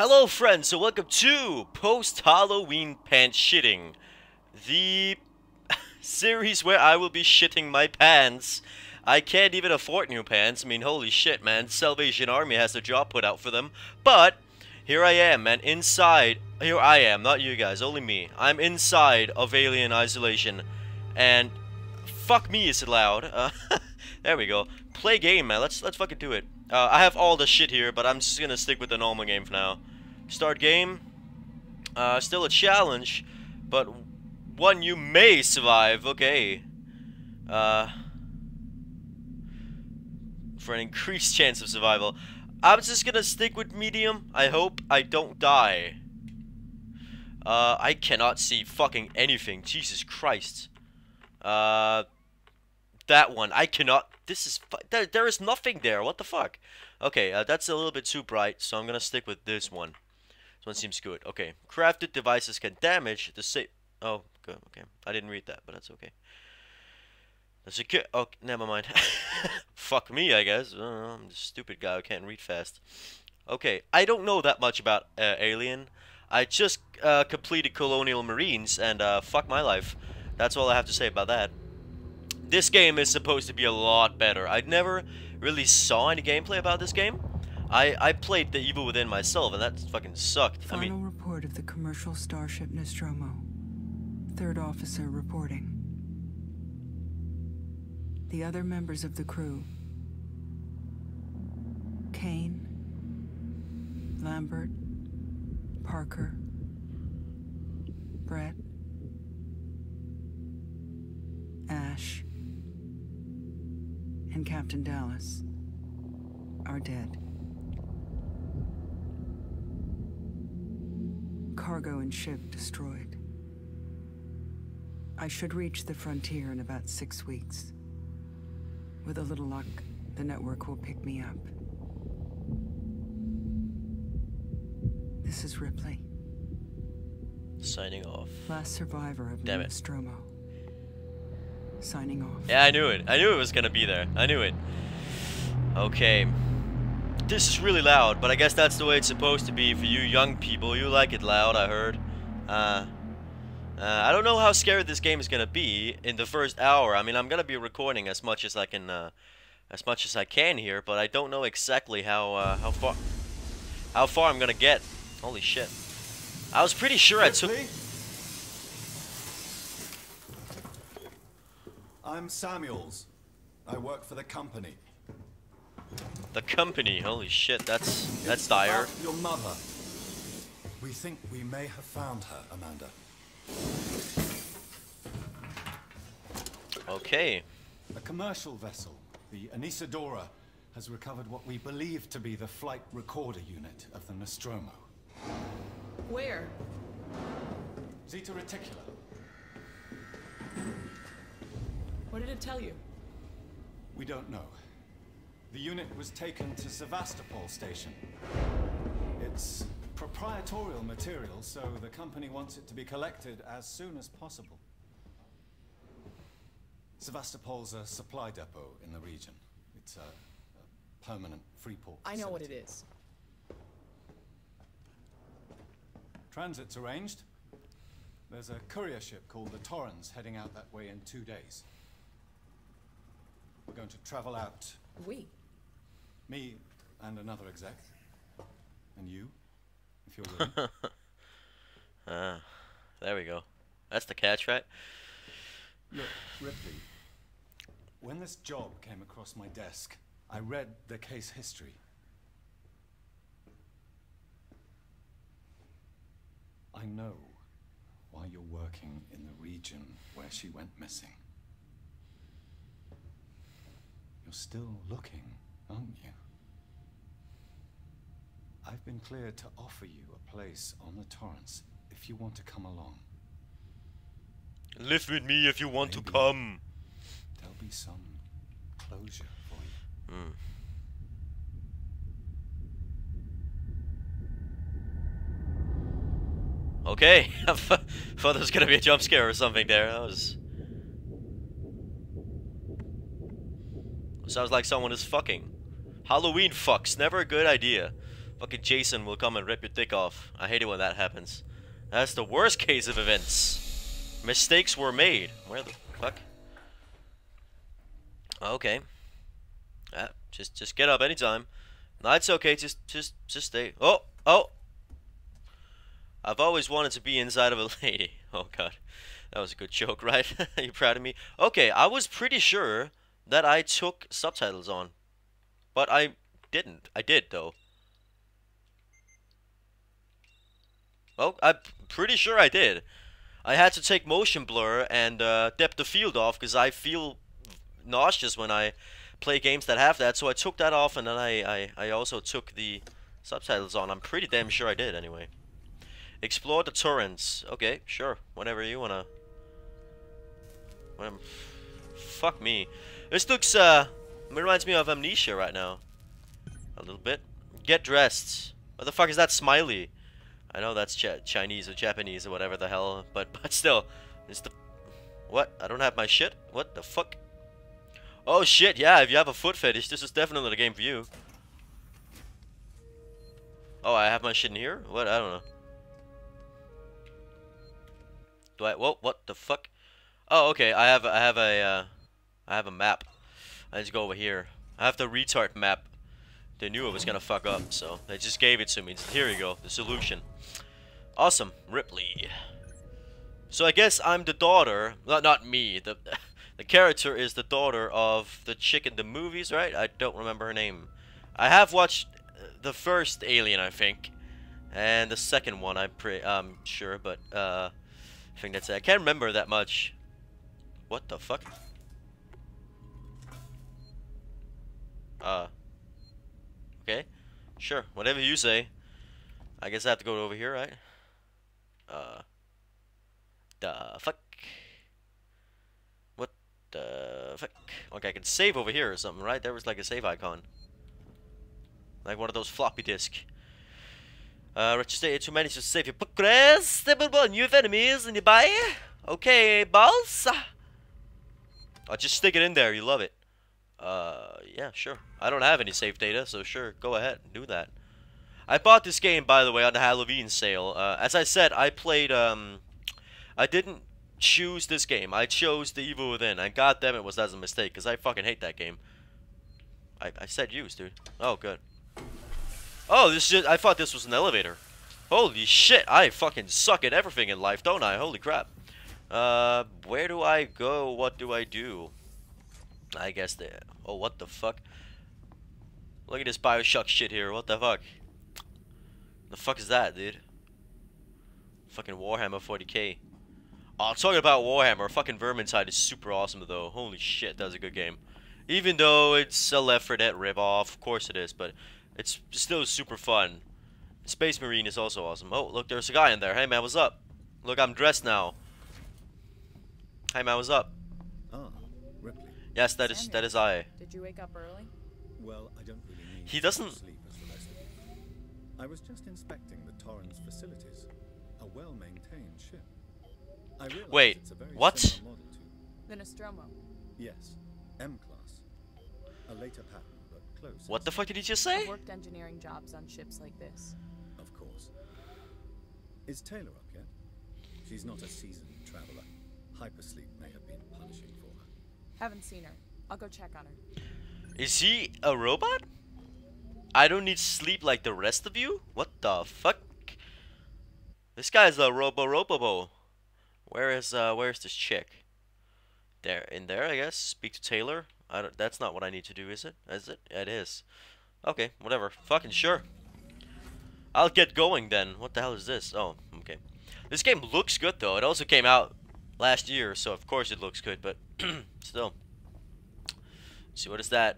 Hello friends, so welcome to Post-Halloween Pants Shitting, the series where I will be shitting my pants. I can't even afford new pants. I mean, holy shit, man, Salvation Army has a job put out for them. But here I am, man, inside, here I am, not you guys, only me. I'm inside of Alien Isolation, and fuck me, is it loud. There we go. Play game, man. Let's fucking do it. I have all the shit here, but I'm just gonna stick with the normal game for now. Start game. Still a challenge, but one you may survive. Okay. For an increased chance of survival. I'm just gonna stick with medium. I hope I don't die. I cannot see fucking anything. Jesus Christ. That one. I cannot... This is... There is nothing there. What the fuck? Okay, that's a little bit too bright, so I'm gonna stick with this one. This one seems good. Okay. Crafted devices can damage the safe... Oh, good. Okay. I didn't read that, but that's okay. The secure... Oh, never mind. Fuck me, I guess. I don't know. I'm the stupid guy who can't read fast. Okay. I don't know that much about Alien. I just completed Colonial Marines, and fuck my life. That's all I have to say about that. This game is supposed to be a lot better. I never really saw any gameplay about this game. I played The Evil Within myself, and that fucking sucked. Final report of the commercial starship Nostromo. Third officer reporting. The other members of the crew: Kane, Lambert, Parker, Brett, Ash, and Captain Dallas are dead. Cargo and ship destroyed. I should reach the frontier in about 6 weeks. With a little luck, the network will pick me up. This is Ripley. Signing off. Last survivor of Nostromo. Signing off. Yeah, I knew it. I knew it was gonna be there. I knew it. Okay. This is really loud, but I guess that's the way it's supposed to be for you young people. You like it loud, I heard. I don't know how scary this game is gonna be in the first hour. I mean, I'm gonna be recording as much as I can, here, but I don't know exactly how far I'm gonna get. Holy shit! I was pretty sure I took. I'm Samuels. I work for the company. The company? Holy shit, that's dire. Your mother. We think we may have found her, Amanda. Okay. A commercial vessel, the Anisadora, has recovered what we believe to be the flight recorder unit of the Nostromo. Where? Zeta Reticula. What did it tell you? We don't know. The unit was taken to Sevastopol Station. It's proprietorial material, so the company wants it to be collected as soon as possible. Sevastopol's a supply depot in the region. It's a permanent free port facility. I know what it is. Transit's arranged. There's a courier ship called the Torrens heading out that way in 2 days. We're going to travel out. We? Me and another exec. And you, if you're willing. There we go. That's the catch, right? Look, Ripley, when this job came across my desk, I read the case history. I know why you're working in the region where she went missing. You're still looking, aren't you? I've been cleared to offer you a place on the Torrens if you want to come along. Live with me if you want to come. There'll be some closure for you. Okay, I thought there was gonna be a jump scare or something there. That was. Sounds like someone is fucking. Halloween fucks, never a good idea. Fucking Jason will come and rip your dick off. I hate it when that happens. That's the worst case of events. Mistakes were made. Where the fuck? Okay. Just get up anytime. No, it's okay. Just stay. Oh, oh. I've always wanted to be inside of a lady. Oh god, that was a good joke, right? Are you proud of me? Okay, I was pretty sure that I took subtitles on, but I didn't. I did though. Oh, I'm pretty sure I did. I had to take motion blur and depth of field off because I feel nauseous when I play games that have that. So I took that off, and then I also took the subtitles on. I'm pretty damn sure I did anyway. Explore the Torrens. Okay, sure. Whenever you wanna. When fuck me. This looks reminds me of Amnesia right now. A little bit. Get dressed. What the fuck is that smiley? I know that's Chinese or Japanese or whatever the hell, but still, it's the what? I don't have my shit. What the fuck? Oh shit! Yeah, if you have a foot fetish, this is definitely the game for you. Oh, I have my shit in here. What? I don't know. Do I? Whoa! What the fuck? Oh, okay. I have a map. I just go over here. I have the retard map. They knew it was gonna fuck up, so they just gave it to me. Here you go, the solution. Awesome, Ripley. So I guess I'm the daughter. Not me. The character is the daughter of the chick in the movies, right? I don't remember her name. I have watched the first Alien, I think, and the second one. I'm sure, but. I think that's it. I can't remember that much. What the fuck? Okay. Sure. Whatever you say. I guess I have to go over here, right? The fuck? What the fuck? Okay, I can save over here or something, right? There was like a save icon. Like one of those floppy disks. Register to manage to save your progress, stable new enemies nearby. Okay, boss. I'll just stick it in there, you love it. Yeah, sure. I don't have any save data, so sure, go ahead and do that. I bought this game, by the way, on the Halloween sale. As I said, I played, I didn't choose this game. I chose The Evil Within, and goddammit was that a mistake, because I fucking hate that game. I said use, dude. Oh, good. Oh, this is just, I thought this was an elevator. Holy shit, I fucking suck at everything in life, don't I? Holy crap. Where do I go? What do I do? I guess the... Oh, what the fuck? Look at this Bioshock shit here, what the fuck? The fuck is that, dude? Fucking Warhammer 40k. Oh, talking about Warhammer, fucking Vermintide is super awesome, though. Holy shit, that was a good game. Even though it's a Left 4 Dead ripoff, of course it is, but... It's still super fun. Space Marine is also awesome. Oh, look, there's a guy in there. Hey, man, what's up? Look, I'm dressed now. Hey, man, what's up? Oh, Ripley. Yes, that is I. Did you wake up early? Well, I don't really need he doesn't sleep as the rest of you. I was just inspecting the Torrens facilities. A well-maintained ship. I realize wait, it's a very what? Model to the Nostromo. Yes, M-class. A later pattern. What the fuck did he just say? I've worked engineering jobs on ships like this. Of course. Is Taylor up yet? She's not a seasoned traveler. Hypersleep may have been punishing for her. Haven't seen her. I'll go check on her. Is he a robot? I don't need sleep like the rest of you? What the fuck? This guy's a robo. Where is this chick? There, in there, I guess. Speak to Taylor. I don't, that's not what I need to do, is it? Is it? It is. Okay, whatever. Fucking sure. I'll get going then. What the hell is this? Oh, okay. This game looks good, though. It also came out last year, so of course it looks good, but still. Let's see, what is that?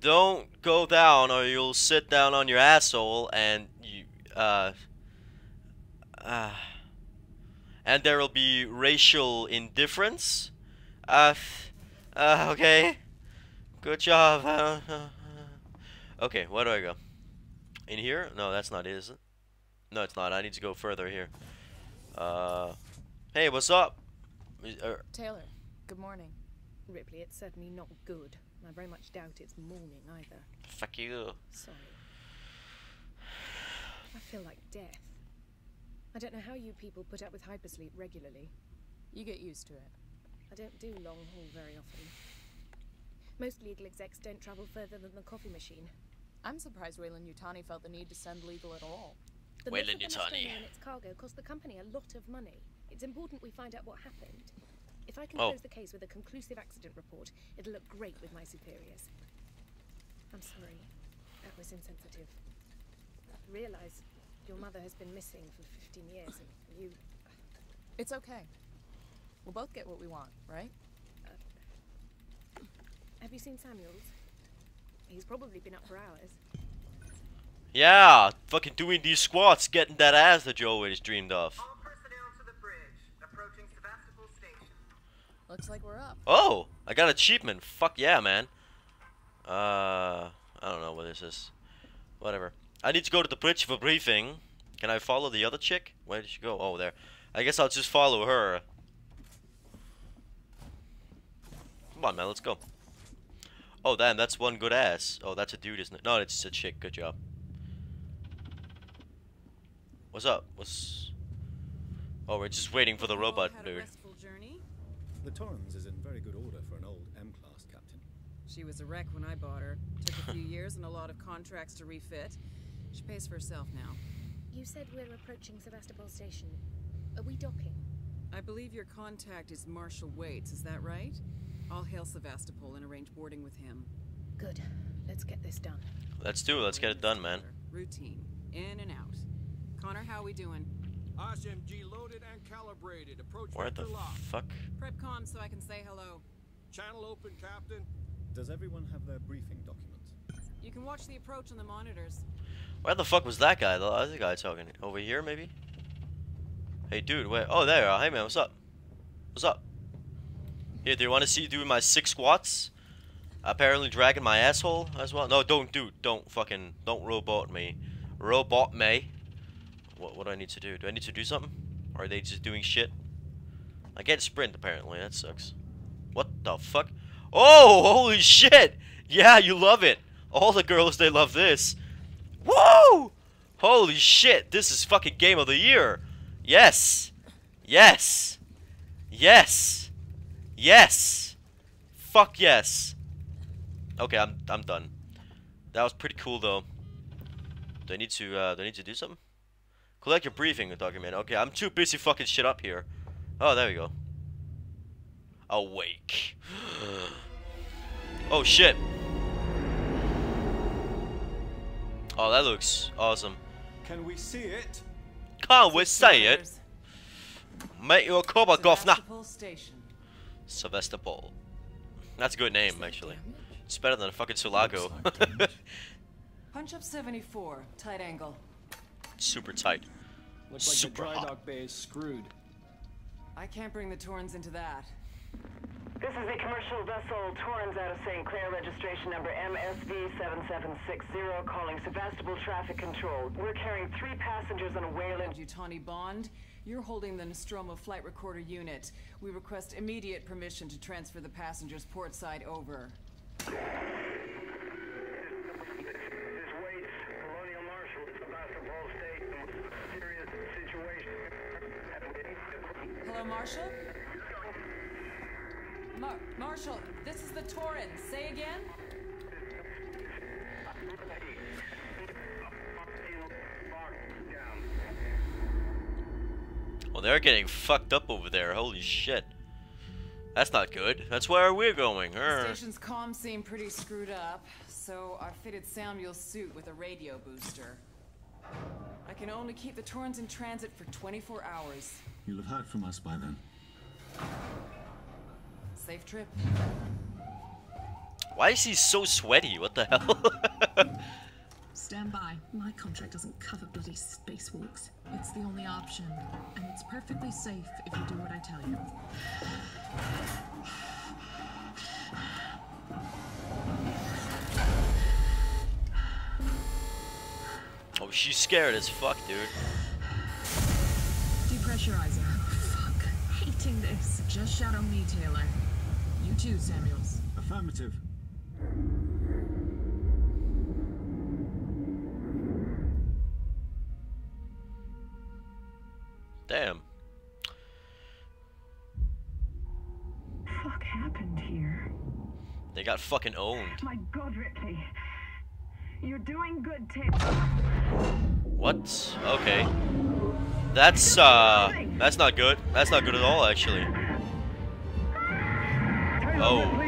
Don't go down or you'll sit down on your asshole and you, and there will be racial indifference. Okay. Good job. Okay, where do I go? In here? No, that's not it, is it? No, it's not. I need to go further here. Hey, what's up? Taylor, good morning. Ripley, it's certainly not good. I very much doubt it's morning either. Fuck you. Sorry. I feel like death. I don't know how you people put up with hypersleep regularly. You get used to it. I don't do long haul very often. Most legal execs don't travel further than the coffee machine. I'm surprised Weyland-Yutani felt the need to send legal at all. The Weyland-Yutani and its cargo cost the company a lot of money. It's important we find out what happened. If I can close the case with a conclusive accident report, it'll look great with my superiors. I'm sorry. That was insensitive. I realize your mother has been missing for 15 years and you... It's okay. We'll both get what we want, right? Have you seen Samuels? He's probably been up for hours. Yeah, fucking doing these squats, getting that ass that you always dreamed of. All personnel to the bridge, approaching Sevastopol Station. Looks like we're up. Oh, I got achievement. Fuck yeah, man. I don't know what this is. Whatever. I need to go to the bridge for briefing. Can I follow the other chick? Where did she go? Oh, there. I guess I'll just follow her. Come on, man. Let's go. Oh, damn. That's one good ass. Oh, that's a dude, isn't it? No, it's a chick. Good job. What's up? Oh, we're just waiting for the robot dude. The Torrens is in very good order for an old M-class captain. She was a wreck when I bought her. Took a few years and a lot of contracts to refit. She pays for herself now. You said we're approaching Sevastopol Station. Are we docking? I believe your contact is Marshal Waits. Is that right? I'll hail Sevastopol and arrange boarding with him. Good. Let's get this done. Let's get it done, man. Routine. In and out. Connor, how we doing? SMG loaded and calibrated. Approach where the fuck? Prep comm so I can say hello. Channel open, Captain. Does everyone have their briefing document? You can watch the approach on the monitors. Where the fuck was that guy? The other guy talking over here, maybe? Hey, dude. Where? Oh, there. Hey, man. What's up? What's up? Here, do you want to see doing my 6 squats? Apparently dragging my asshole as well. No, don't, dude. Don't fucking don't robot me. Robot me. What do I need to do? Do I need to do something? Or are they just doing shit? I can't sprint, apparently. That sucks. What the fuck? Oh, holy shit! Yeah, you love it. All the girls, they love this. Woo! Holy shit, this is fucking game of the year. Yes. Yes. Yes. Yes. Fuck yes. Okay, I'm done. That was pretty cool, though. Do I need to do something? Collect your briefing document. Okay, I'm too busy fucking shit up here. Oh, there we go. Awake. Oh, shit. Oh, that looks awesome. Can we see it? Can't we see it? Make your cover, governor. Sevastopol. That's a good name, actually. It's better than a fucking Sulaco. Punch up 74, tight angle. Super tight. Looks like super the dry dock bay is screwed. I can't bring the Torrens into that. This is the commercial vessel Torrens out of St. Clair, registration number MSV7760, calling Sevastopol Traffic Control. We're carrying 3 passengers on a Weyland-Yutani bond. You're holding the Nostromo flight recorder unit. We request immediate permission to transfer the passengers port side over. Marshal? Marshal, this is the Torrens. Say again? Well, they're getting fucked up over there. Holy shit. That's not good. That's where we're going. The station's comms seem pretty screwed up, so I fitted Samuel's suit with a radio booster. I can only keep the Torrens in transit for 24 hours. You'll have heard from us by then. Safe trip. Why is he so sweaty? What the hell? Stand by. My contract doesn't cover bloody spacewalks. It's the only option. And it's perfectly safe if you do what I tell you. Oh, she's scared as fuck, dude. Pressurizer. Fuck. Hating this. Just shadow me, Taylor. You too, Samuels. Affirmative. Damn. Fuck happened here? They got fucking owned. My God, Ripley. You're doing good, Tim. What? Okay. That's not good. That's not good at all, actually. Oh.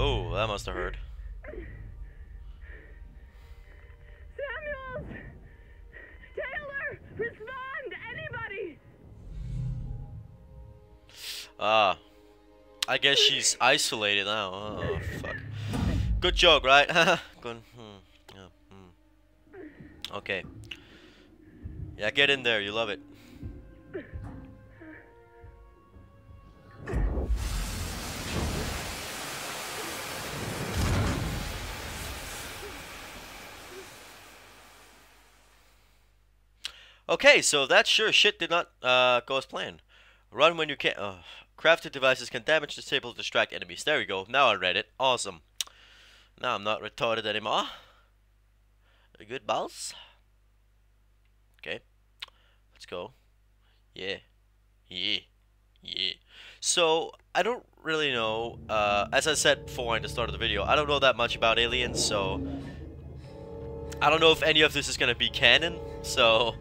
Oh, that must have hurt. I guess she's isolated now. Oh, fuck. Good joke, right? Good. Yeah. Okay. Yeah, get in there. You love it. Okay, so that sure shit did not go as planned. Run when you can. Crafted devices can damage, disable, distract enemies. There we go. Now I read it. Awesome. Now I'm not retarded anymore. Good balls. Okay. Let's go. Yeah. Yeah. Yeah. So, I don't really know. As I said before at the start of the video, I don't know that much about aliens, so... I don't know if any of this is going to be canon, so...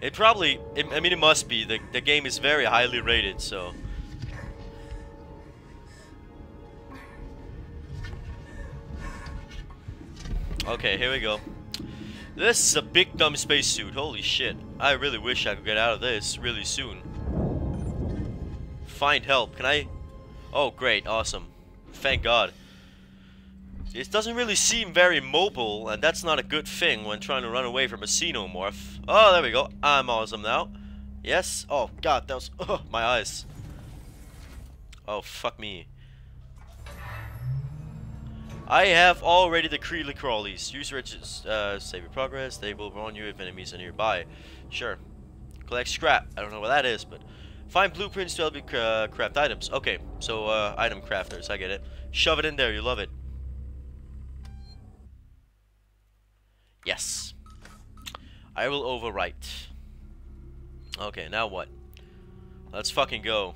It probably... I mean, it must be. The game is very highly rated, so... Okay, here we go. This is a big dumb spacesuit. Holy shit. I really wish I could get out of this really soon. Find help. Can I? Oh, great. Awesome. Thank God. It doesn't really seem very mobile, and that's not a good thing when trying to run away from a xenomorph. Oh, there we go. I'm awesome now. Yes. Oh, God. That was... Oh, my eyes. Oh, fuck me. I have already the Creely Crawlies. Use riches, save your progress. They will warn you if enemies are nearby. Sure. Collect scrap. I don't know what that is, but... Find blueprints to help you craft items. Okay, so item crafters. I get it. Shove it in there. You love it. Yes. I will overwrite. Okay, now what? Let's fucking go.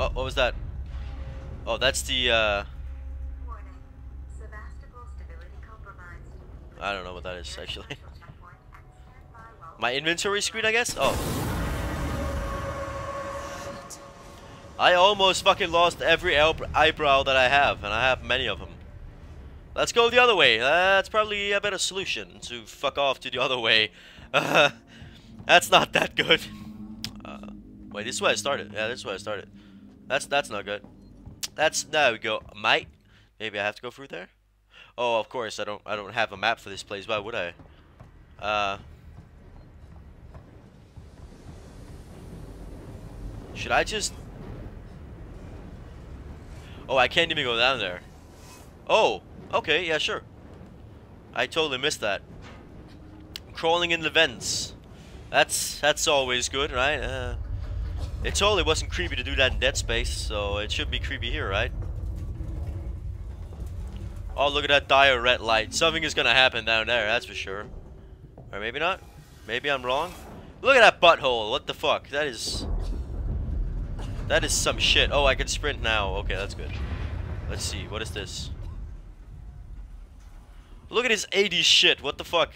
Oh, what was that? Oh, that's the, Warning. Sevastopol stability compromised. I don't know what that is, actually. My inventory screen, I guess? Oh. I almost fucking lost every eyebrow that I have, and I have many of them. Let's go the other way. That's probably a better solution, to fuck off to the other way. That's not that good. Wait, this is where I started. Yeah, this is where I started. That's not good. That's there we go. Might maybe I have to go through there. Oh, of course I don't have a map for this place. Why would I? Should I just? Oh, I can't even go down there. Oh, okay, yeah, sure. I totally missed that. I'm crawling in the vents. That's always good, right? It totally wasn't creepy to do that in Dead Space, so it should be creepy here, right? Oh, look at that dire red light. Something is gonna happen down there, that's for sure. Or maybe not. Maybe I'm wrong. Look at that butthole. What the fuck? That is some shit. Oh, I can sprint now. Okay, that's good. Let's see. What is this? Look at his 80s shit. What the fuck?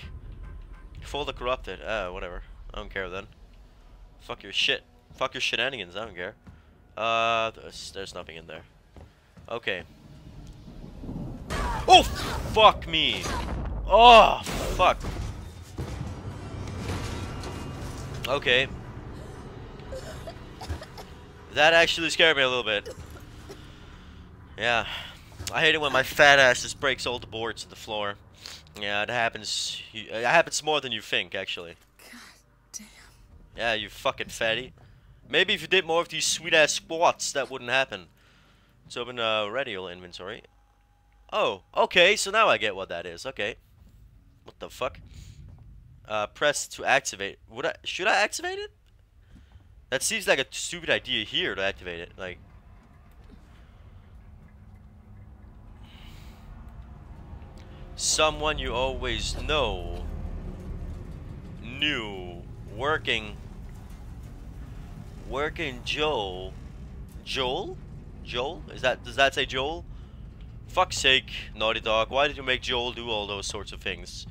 Folder corrupted. Ah, whatever. I don't care then. Fuck your shit. Fuck your shenanigans, I don't care. There's nothing in there. Okay. Oh, fuck me. Oh, fuck. Okay. That actually scared me a little bit. Yeah. I hate it when my fat ass just breaks all the boards to the floor. Yeah, it happens more than you think, actually. God damn. Yeah, you fucking fatty. Maybe if you did more of these sweet-ass squats, that wouldn't happen. Let's open the radial inventory. Oh, okay, so now I get what that is. Okay. What the fuck? press to activate. Should I activate it? That seems like a stupid idea here to activate it. Like, someone you always know knew working Joel? Is that, does that say Joel? Fuck's sake, Naughty Dog, why did you make Joel do all those sorts of things?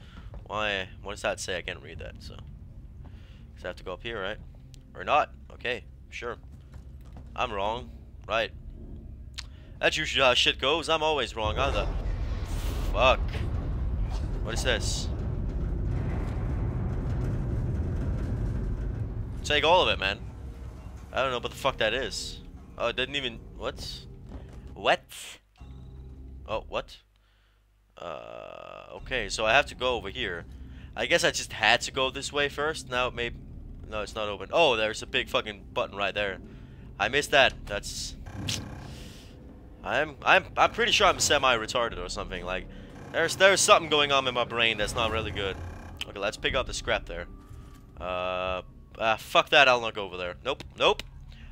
Why, what does that say? I can't read that, so. Because I have to go up here, right? Or not, okay, sure. I'm wrong, right. That's usually how shit goes, I'm always wrong, aren't I? Fuck. What is this? Take all of it, man. I don't know what the fuck that is. Oh, it didn't even... What? What? Oh, what? Okay, so I have to go over here. I guess I just had to go this way first. Now it may... No, it's not open. Oh, there's a big fucking button right there. I missed that. That's... I'm pretty sure I'm semi-retarded or something. Like, there's something going on in my brain that's not really good. Okay, let's pick up the scrap there. Fuck that, I'll not go over there. Nope, nope.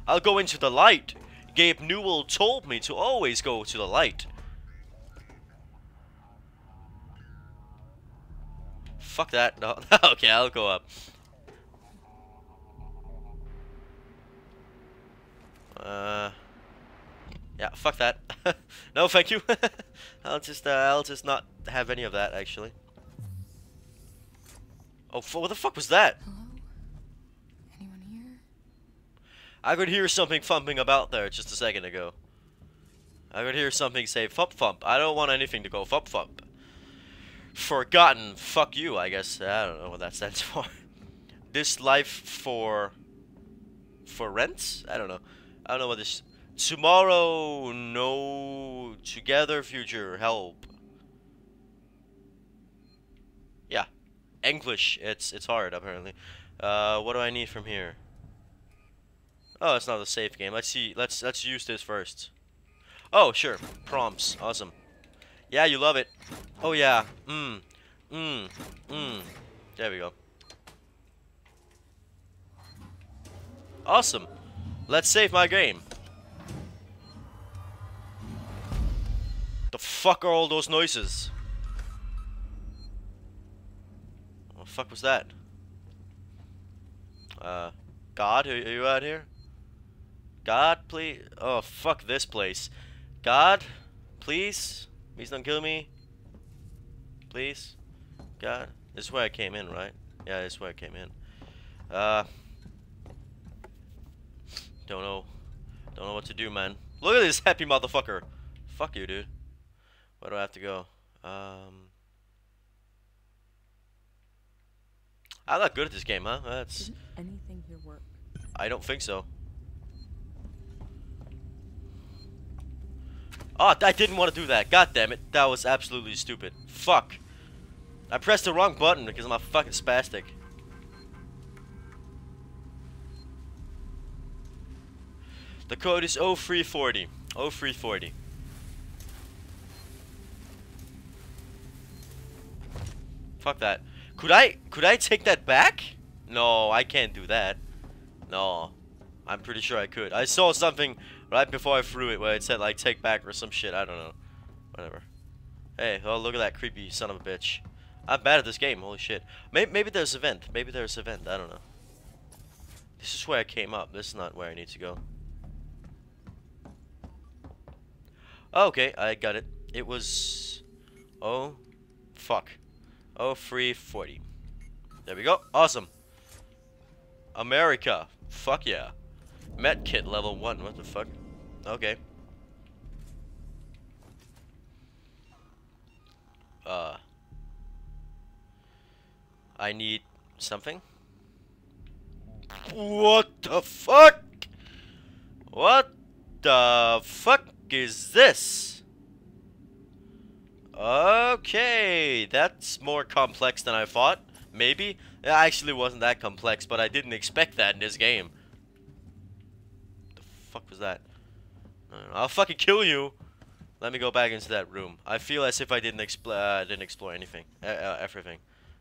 I'll go into the light. Gabe Newell told me to always go to the light. Fuck that. No. Okay, I'll go up. Yeah, fuck that. No, thank you. I'll just not have any of that, actually. Oh, what the fuck was that? I could hear something thumping about there just a second ago. I could hear something say thump thump. I don't want anything to go thump thump. Forgotten. Fuck you, I guess. I don't know what that stands for. This life for rent? I don't know. I don't know what this... Tomorrow, no... Together, future, help. Yeah. English. It's hard, apparently. What do I need from here? Oh, it's not a safe game. Let's see. Let's use this first. Oh, sure. Prompts. Awesome. Yeah, you love it. Oh, yeah. There we go. Awesome. Let's save my game. The fuck are all those noises? What the fuck was that? God, are you out here? God, please. Oh, fuck this place. God, please. Please don't kill me. Please. God. This is where I came in, right? Yeah, this is where I came in. Don't know. Don't know what to do, man. Look at this happy motherfucker. Fuck you, dude. Where do I have to go? I'm not good at this game, huh? That's... Didn't anything here work? I don't think so. Oh, I didn't want to do that. God damn it. That was absolutely stupid. Fuck. I pressed the wrong button because I'm a fucking spastic. The code is 0340. 0340. Fuck that. Could I take that back? No, I can't do that. No. I'm pretty sure I could. I saw something right before I threw it where it said like take back or some shit. I don't know. Whatever. Hey, oh look at that creepy son of a bitch. I'm bad at this game. Holy shit. Maybe there's an event. Maybe there's an event. I don't know. This is where I came up. This is not where I need to go. Okay, I got it. It was... Oh, fuck. 0340. There we go. Awesome. America. Fuck yeah. Medkit level 1. What the fuck? Okay. I need something. What the fuck? What the fuck is this? Okay, that's more complex than I thought. Maybe. It actually wasn't that complex, but I didn't expect that in this game. The fuck was that? I'll fucking kill you. Let me go back into that room. I feel as if I didn't explore anything. Everything.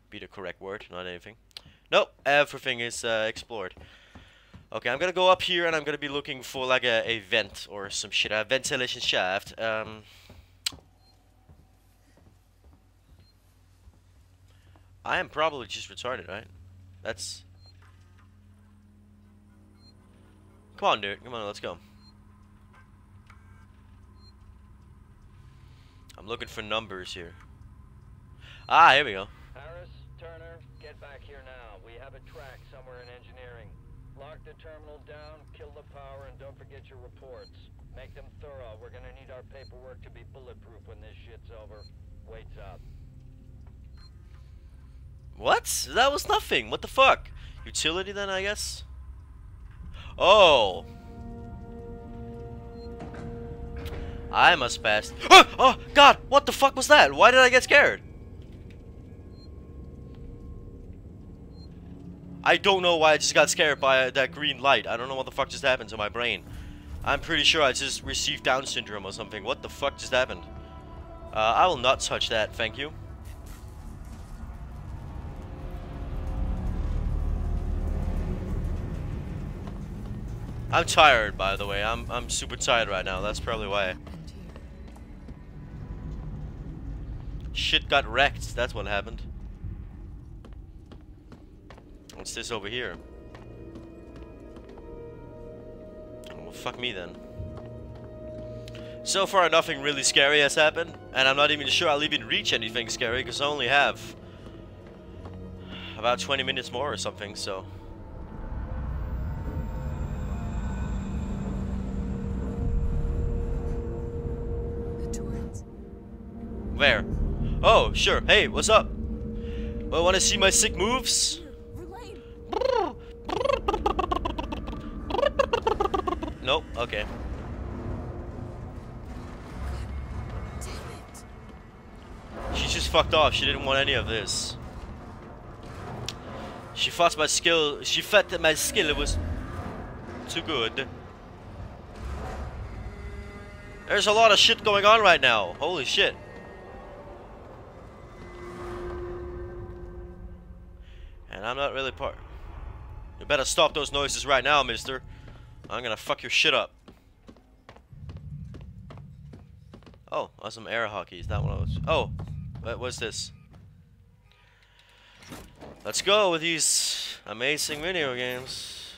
be the correct word, not anything. Nope, everything is explored. Okay, I'm gonna go up here and I'm gonna be looking for like a vent or some shit, a ventilation shaft. I am probably just retarded, right? That's... Come on, dude. Come on, let's go. I'm looking for numbers here. Ah, here we go. Harris, Turner, get back here now. We have a track somewhere in engineering. Lock the terminal down, kill the power, and don't forget your reports. Make them thorough. We're gonna need our paperwork to be bulletproof when this shit's over. Wait's up. What? That was nothing. What the fuck? Utility then, I guess? Oh. I must pass. Oh, oh, God. What the fuck was that? Why did I get scared? I don't know why I just got scared by that green light. I don't know what the fuck just happened to my brain. I'm pretty sure I just received Down syndrome or something. What the fuck just happened? I will not touch that. Thank you. I'm tired, by the way. I'm super tired right now. That's probably why. Shit got wrecked. That's what happened. What's this over here? Oh, well, fuck me then. So far, nothing really scary has happened, and I'm not even sure I'll even reach anything scary because I only have about 20 minutes more or something. So. Where? Oh, sure. Hey, what's up? Well, want to see my sick moves? Nope. Okay. She just fucked off. She didn't want any of this. She thought my skill. She thought that my skill was too good. There's a lot of shit going on right now. Holy shit. And I'm not really part. You better stop those noises right now, mister. I'm gonna fuck your shit up. Oh, awesome air hockey. Is that what I was? Oh, what's this? Let's go with these amazing video games.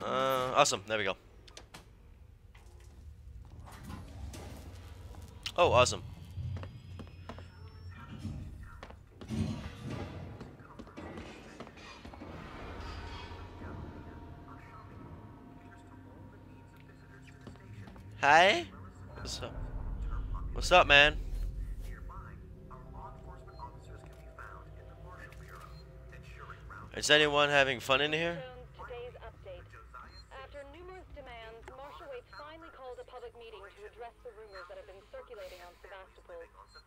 Awesome. There we go. Oh, awesome. Hi? What's up? What's up, man? Is anyone having fun in here? Today's update. After numerous demands, Marshal Waite finally called a public meeting to address the rumors that have been circulating on Sevastopol.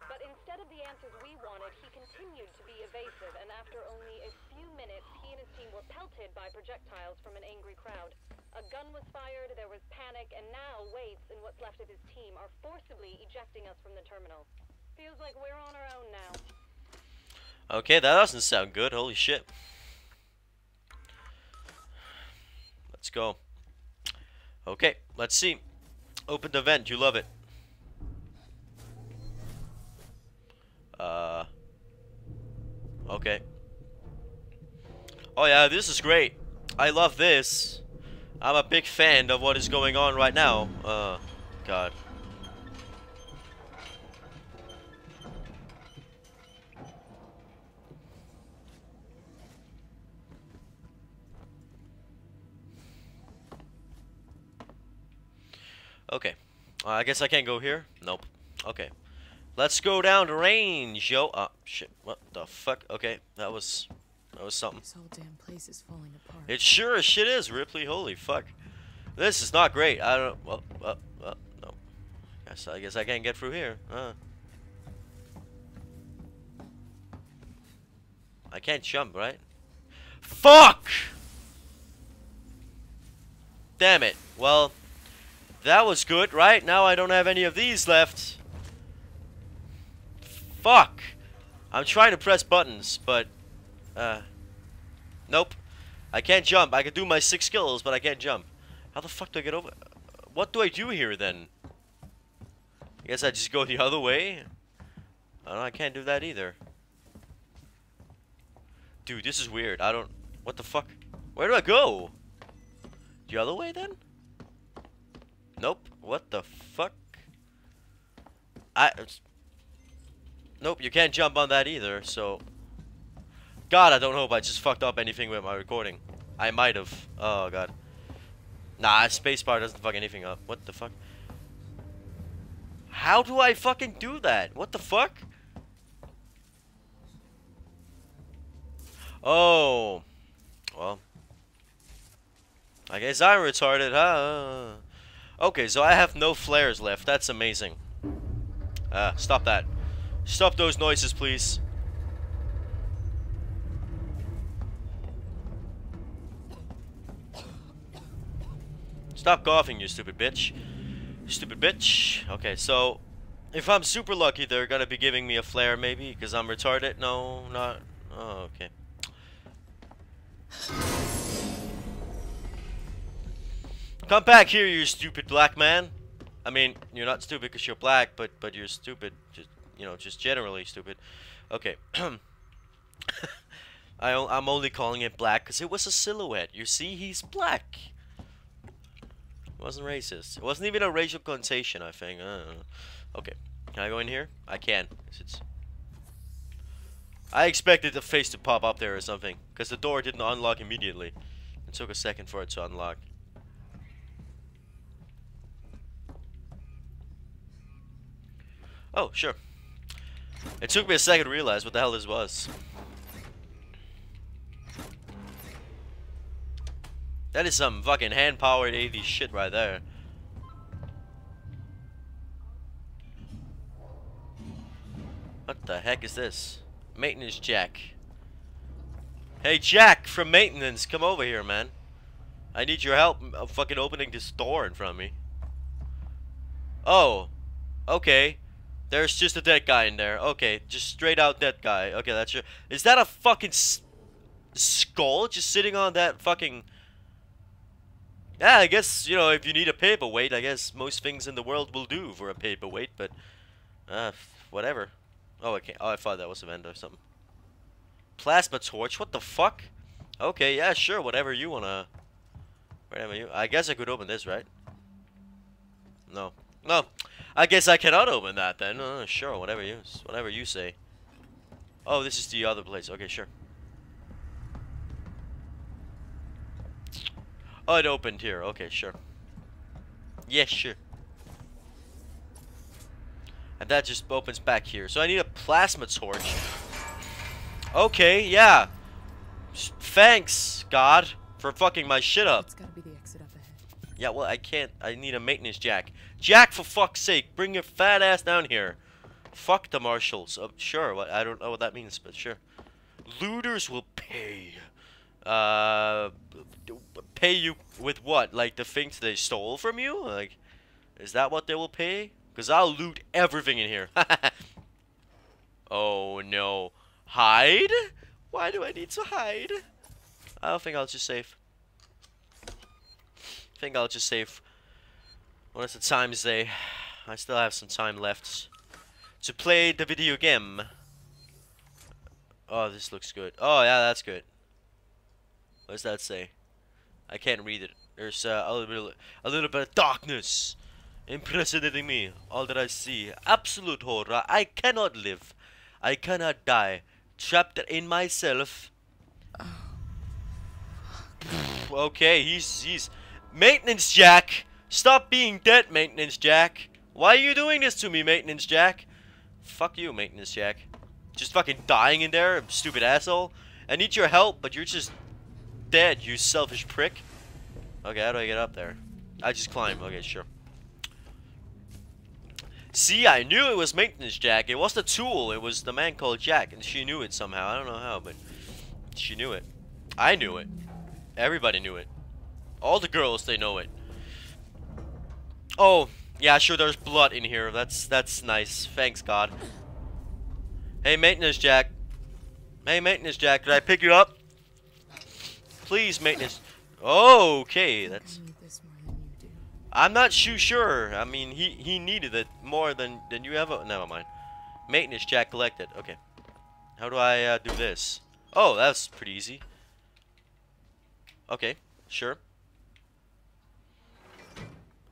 But instead of the answers we wanted, he continued to be evasive, and after only a few minutes, he and his team were pelted by projectiles from an angry crowd. A gun was fired, there was panic, and now Waits and what's left of his team are forcibly ejecting us from the terminal. Feels like we're on our own now. Okay, that doesn't sound good. Holy shit. Let's go. Okay, let's see. Open the vent. You love it. Okay. Oh yeah, this is great. I love this. I'm a big fan of what is going on right now. God. Okay. I guess I can't go here. Nope. Okay. Let's go down the range, yo. Oh, shit. What the fuck? Okay. That was something. This whole damn place is falling apart. It sure as shit is, Ripley. Holy fuck. This is not great. I don't... Well, no. I guess I can't get through here. I can't jump, right? Fuck! Damn it. Well, that was good, right? Now I don't have any of these left. Fuck. I'm trying to press buttons, but nope. I can't jump. I can do my 6 skills, but I can't jump. How the fuck do I get over? What do I do here then? I guess I just go the other way. I don't know, I can't do that either. Dude, this is weird. I don't. What the fuck? Where do I go? The other way then? Nope. What the fuck? Nope, you can't jump on that either, so... God, I don't hope I just fucked up anything with my recording. I might have. Oh, God. Nah, spacebar doesn't fuck anything up. What the fuck? How do I fucking do that? What the fuck? Oh. Well. I guess I'm retarded, huh? Okay, so I have no flares left. That's amazing. Stop that. Stop those noises, please. Stop coughing, you stupid bitch. Stupid bitch. Okay, so if I'm super lucky, they're gonna be giving me a flare, maybe, because I'm retarded. No, not. Oh, okay. Come back here, you stupid black man. I mean, you're not stupid because you're black, but you're stupid. Just, you know, just generally stupid. Okay. I'm only calling it black because it was a silhouette. You see, he's black. It wasn't racist. It wasn't even a racial connotation, I think. I don't know. Okay. Can I go in here? I can. I expected the face to pop up there or something, because the door didn't unlock immediately. It took a second for it to unlock. Oh, sure. It took me a second to realize what the hell this was. That is some fucking hand-powered AV shit right there. What the heck is this? Maintenance Jack. Hey, Jack from maintenance, come over here, man. I need your help fucking opening this door in front of me. Oh. Okay. There's just a dead guy in there. Okay, just straight out dead guy. Okay, that's your... Is that a fucking skull just sitting on that fucking... Yeah, I guess, you know, if you need a paperweight, I guess most things in the world will do for a paperweight, but... whatever. Oh, okay. Oh, I thought that was a vendor or something. Plasma torch? What the fuck? Okay, yeah, sure, whatever you wanna... Whatever you... I guess I could open this, right? No. No. I guess I cannot open that then. No, sure, whatever you say. Oh, this is the other place. Okay, sure. Oh, it opened here. Okay, sure. Yes, yeah, sure. And that just opens back here. So I need a plasma torch. Okay, yeah. Thanks, God, for fucking my shit up. It's gotta be the exit up ahead. Yeah, well, I can't. I need a maintenance jack. Jack, for fuck's sake, bring your fat ass down here. Fuck the marshals. Oh, sure, what, I don't know what that means, but sure. Looters will pay. Pay you with what? Like the things they stole from you? Like, is that what they will pay? Because I'll loot everything in here. Oh, no. Hide? Why do I need to hide? I don't think I'll just save. I think I'll just save. What is the time today? I still have some time left to play the video game. Oh, this looks good. Oh, yeah, that's good. What does that say? I can't read it. There's a little bit of darkness impersonating me. All that I see. Absolute horror. I cannot live. I cannot die. Trapped in myself. Oh. Okay, he's Maintenance Jack. Stop being dead, Maintenance Jack. Why are you doing this to me, Maintenance Jack? Fuck you, Maintenance Jack. Just fucking dying in there, stupid asshole. I need your help, but you're just dead, you selfish prick. Okay, how do I get up there? I just climb. Okay, sure. See, I knew it was Maintenance Jack. It was the tool. It was the man called Jack, and she knew it somehow. I don't know how, but she knew it. I knew it. Everybody knew it. All the girls, they know it. Oh, yeah, sure, there's blood in here. That's nice. Thanks, God. Hey, Maintenance Jack. Hey, Maintenance Jack, did I pick you up? Please, Maintenance. Okay, that's... I'm not too sure. I mean, he needed it more than you ever... Never mind. Maintenance Jack collected. Okay. How do I do this? Oh, that's pretty easy. Okay, sure.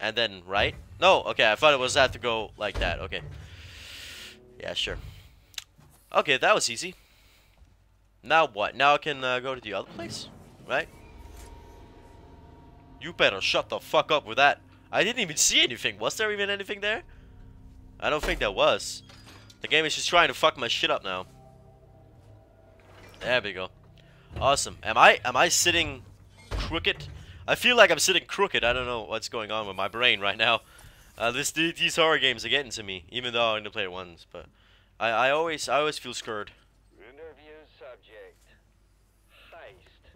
And then, right? No, okay, I thought it was had to go like that. Okay. Yeah, sure. Okay, that was easy. Now what? Now I can go to the other place? Right? You better shut the fuck up with that. I didn't even see anything. Was there even anything there? I don't think there was. The game is just trying to fuck my shit up now. There we go. Awesome. Am I sitting crooked? I feel like I'm sitting crooked. I don't know what's going on with my brain right now. These horror games are getting to me, even though I only play once. But I always feel scared. Interview subject. Heist.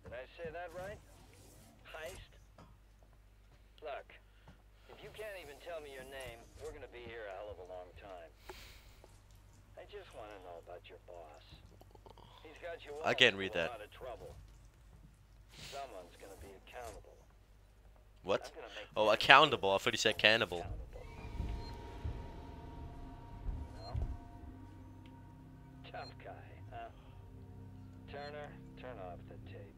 Did I say that right? Heist. Look, if you can't even tell me your name, we're gonna be here a hell of a long time. I just want to know about your boss. He's got you all into a lot of trouble. Someone's gonna be accountable. What? Oh, accountable. I thought he said cannibal. No? Tough guy, huh? Turner, turn off the tape.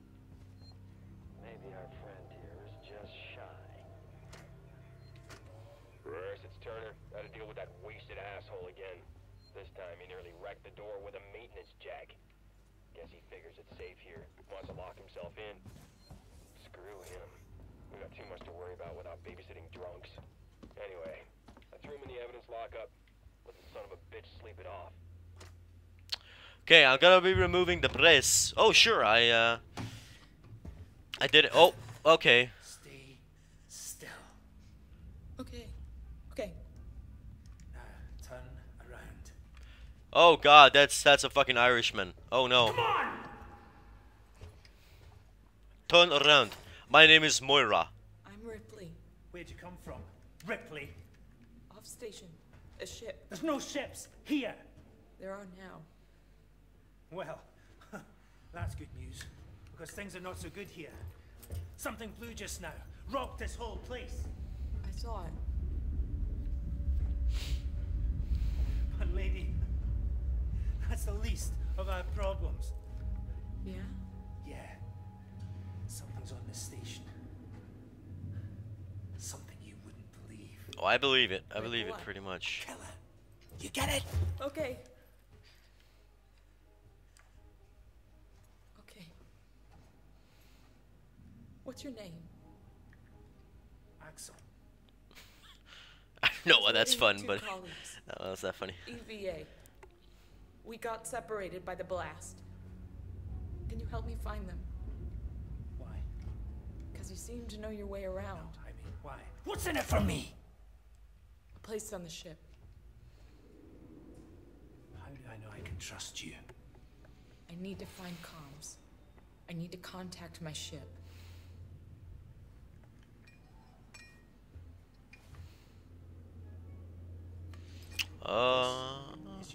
Maybe our friend here is just shy. Reyes, it's Turner. Gotta deal with that wasted asshole again. This time he nearly wrecked the door with a maintenance jack. Guess he figures it's safe here. Wants to lock himself in. Screw him. We got too much to worry about without babysitting drunks. Anyway, I threw him in the evidence lockup. Let the son of a bitch sleep it off. Okay, I'm gonna be removing the press. Oh sure, I did it. Oh, okay. Stay still. Okay. Okay. Turn around. Oh god, that's a fucking Irishman. Oh no. Come on! Turn around. My name is Moira. I'm Ripley. Where'd you come from? Ripley. Off station. A ship. There's no ships here. There are now. Well, that's good news. Because things are not so good here. Something flew just now. Rocked this whole place. I saw it. But lady, that's the least of our problems. Yeah? Yeah. Something's on this station. Something you wouldn't believe. Oh, I believe it. I believe it pretty much. Killer. You get it? Okay. What's your name? Axel. I don't know why that's fun, but that was that funny. EVA. We got separated by the blast. Can you help me find them? Why? Because you seem to know your way around. No, I mean, why? What's in it for me? A place on the ship. How do I know I can trust you? I need to find comms. I need to contact my ship.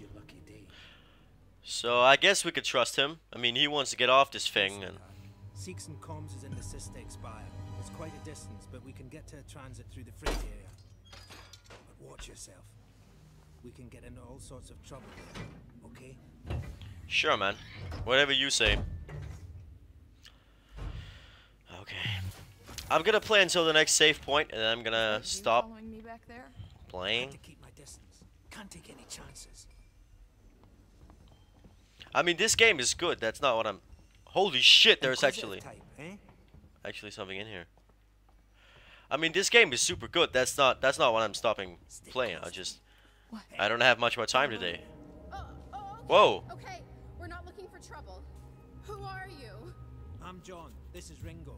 Your lucky day. So I guess we could trust him. I mean, he wants to get off this thing. And Seeks and comms is in the Cistex bio. It's quite a distance, but we can get to a transit through the freight area. But watch yourself. We can get into all sorts of trouble here. Okay? Sure, man. Whatever you say. Okay. I'm gonna play until the next save point, and then I'm gonna stop me back there? Playing. Can't take any chances. I mean, this game is good. That's not what I'm... Holy shit, there's actually something in here. I mean, this game is super good. That's not what I'm stopping playing. I don't have much more time today. Okay. Whoa. Okay, we're not looking for trouble. Who are you? I'm John. This is Ringo.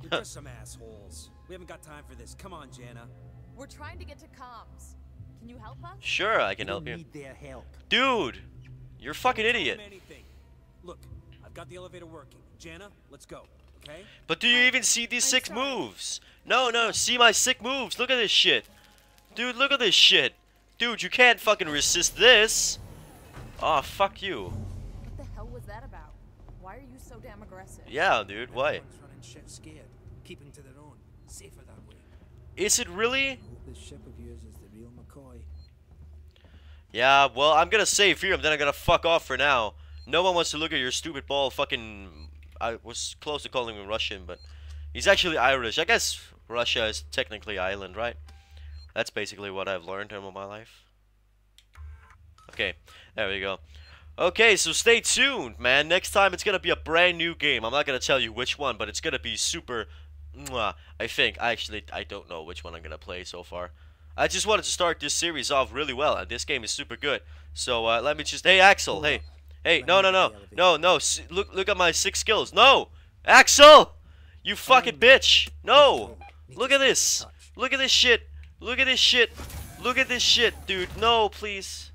We're just some assholes. We haven't got time for this. Come on, Jana. We're trying to get to comms. Can you help us? Sure, I can help you. Need their help. Dude, you're a fucking idiot. Look, I've got the elevator working. Jana, let's go. Okay? But do you even see these sick moves? No, no, see my sick moves. Look at this shit. Dude, look at this shit. Dude, you can't fucking resist this. Aw, fuck you. What the hell was that about? Why are you so damn aggressive? Yeah, dude, why? Keeping to their own. Safer that way. Is it really? I hope this ship of yours is the real McCoy. Yeah, well, I'm gonna save here, and then I'm gonna fuck off for now. No one wants to look at your stupid ball fucking... I was close to calling him Russian, but... He's actually Irish. I guess Russia is technically Ireland, right? That's basically what I've learned all my life. Okay, there we go. Okay, so stay tuned, man. Next time it's gonna be a brand new game. I'm not gonna tell you which one, but it's gonna be super... I think. Actually, I don't know which one I'm gonna play so far. I just wanted to start this series off really well, and this game is super good. So, let me just... Hey, Axel, hey. Hey, no. Look at my 6 skills. No! Axel! You fucking bitch! No! Look at this! Look at this shit! Look at this shit! Look at this shit, dude! No, please!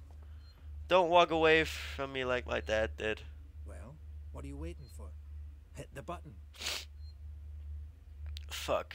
Don't walk away from me like my dad did. Well, what are you waiting for? Hit the button. Fuck.